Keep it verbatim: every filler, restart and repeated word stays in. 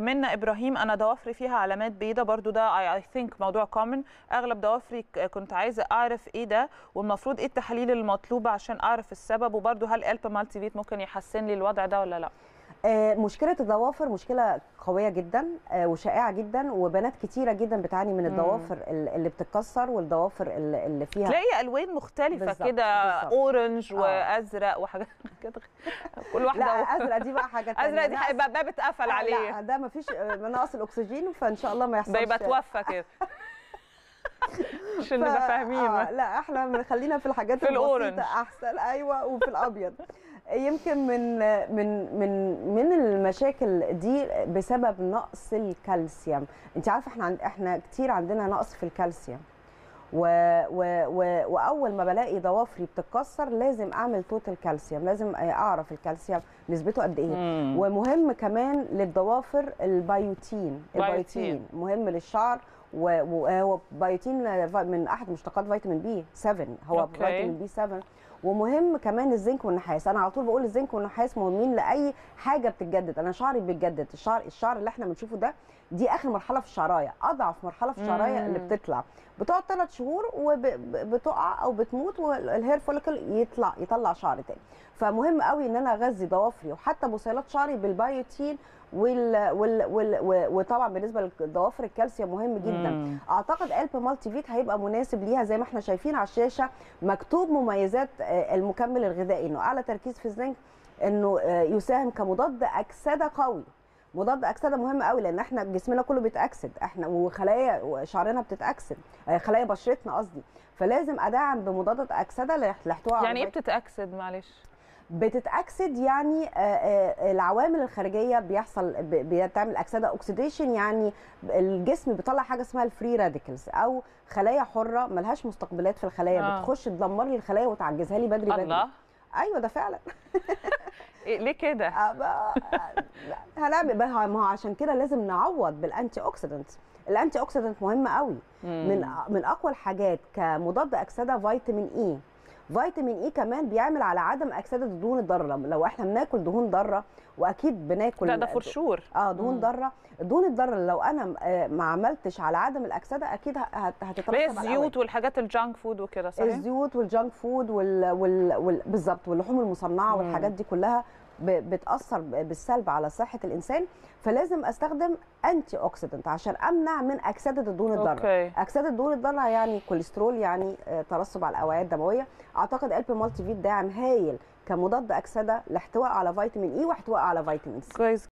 منا ابراهيم، انا ضوافري فيها علامات بيضاء برضو، ده اي ثينك موضوع كومن، اغلب ضوافري كنت عايزه اعرف ايه ده والمفروض ايه التحاليل المطلوبه عشان اعرف السبب، وبرضو هل الب مالتي فيت ممكن يحسن لي الوضع ده ولا لا؟ مشكلة الضوافر مشكلة قوية جدا وشائعة جدا، وبنات كتيرة جدا بتعاني من الضوافر اللي بتتكسر والضوافر اللي فيها تلاقي ألوان مختلفة كده، أورنج وأزرق وحاجات كده، كل واحدة لا و... أزرق دي بقى حاجة تانية، أزرق دي هيبقى باب اتقفل عليه، لا ده مفيش نقص الأكسجين فإن شاء الله ما يحصلش، ده يبقى توفى كده عشان نبقى فاهمين. لا احنا خلينا في الحاجات البسيطة أحسن، أيوه، وفي الأبيض. يمكن من من من من المشاكل دي بسبب نقص الكالسيوم. انت عارفه احنا احنا كتير عندنا نقص في الكالسيوم، و و و واول ما بلاقي ضوافري بتتكسر لازم اعمل توتال كالسيوم، لازم اعرف الكالسيوم نسبته قد ايه. مم. ومهم كمان للضوافر البيوتين، البيوتين مهم للشعر، وهو بيوتين من احد مشتقات فيتامين بي سبعة، هو أوكي. فيتامين بي سبعة، ومهم كمان الزنك والنحاس. انا على طول بقول الزنك والنحاس مهمين لاي حاجه بتتجدد. انا شعري بيتجدد، الشعر الشعر اللي احنا بنشوفه ده دي اخر مرحله في الشعرايه، اضعف مرحله في الشعرايه اللي بتطلع، بتقعد ثلاث شهور وبتقع او بتموت، والهير فوليكل يطلع يطلع شعر تاني. فمهم قوي ان انا اغذي ضوافري وحتى بصيلات شعري بالبيوتين، وال وال وال وطبعا بالنسبه للضوافر الكالسيوم مهم جدا. مم. اعتقد الب مالتي فيت هيبقى مناسب ليها، زي ما احنا شايفين على الشاشه مكتوب مميزات المكمل الغذائي، انه اعلى تركيز في الزنك، انه يساهم كمضاد اكسده قوي. مضاد اكسده مهم قوي لان احنا جسمنا كله بيتاكسد، احنا وخلايا شعرنا بتتاكسد، خلايا بشرتنا قصدي، فلازم ادعم بمضادات اكسده لحتوها. يعني ايه بتتاكسد؟ معلش، بتتاكسد يعني العوامل الخارجيه بيحصل بتعمل اكسده، اوكسيديشن، يعني الجسم بيطلع حاجه اسمها الفري راديكلز او خلايا حره ملهاش مستقبلات في الخلايا. آه. بتخش تدمر لي الخلايا وتعجزها لي بدري بدري. الله، ايوه ده فعلا. ليه كده؟ هنعمل، ما هو عشان كده لازم نعوض بالانتي اوكسيدنت. الانتي اوكسيدنت مهم قوي، من من اقوى الحاجات كمضاد اكسده فيتامين اي. فيتامين اي كمان بيعمل على عدم اكسده الدهون الضاره. لو احنا بناكل دهون ضاره، واكيد بناكل، لا ده فور شور، اه دهون ضاره، الدهون الضاره لو انا ما عملتش على عدم الاكسده اكيد هتترتب على الزيوت والحاجات الجانك فود وكده، صحيح؟ الزيوت والجانك فود وال, وال... وال... بالظبط، واللحوم المصنعه والحاجات دي كلها بتاثر بالسلب على صحه الانسان، فلازم استخدم انتي اوكسيدنت عشان امنع من اكسده الدهون الضاره. اكسده الدهون الضاره يعني كوليسترول، يعني ترسب على الاوعيه الدمويه. اعتقد الب مالتي فيت داعم هايل كمضاد اكسده لاحتواء على فيتامين اي واحتواء على فيتامين سي. كويس.